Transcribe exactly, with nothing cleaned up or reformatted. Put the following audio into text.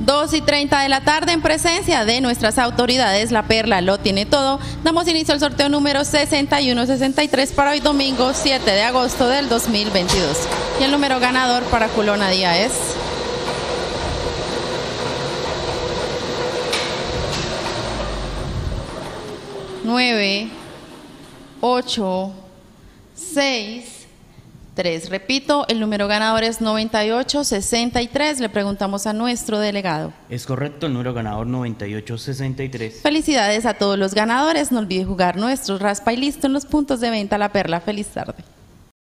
dos y treinta de la tarde, en presencia de nuestras autoridades, La Perla lo tiene todo. Damos inicio al sorteo número sesenta y uno sesenta y tres para hoy domingo siete de agosto del dos mil veintidós. Y el número ganador para Culona Día es nueve ocho seis tres. Repito, el número ganador es noventa y ocho sesenta y tres. Le preguntamos a nuestro delegado. Es correcto, el número ganador noventa y ocho sesenta y tres. Felicidades a todos los ganadores. No olvide jugar nuestros raspa y listo en los puntos de venta La Perla. Feliz tarde.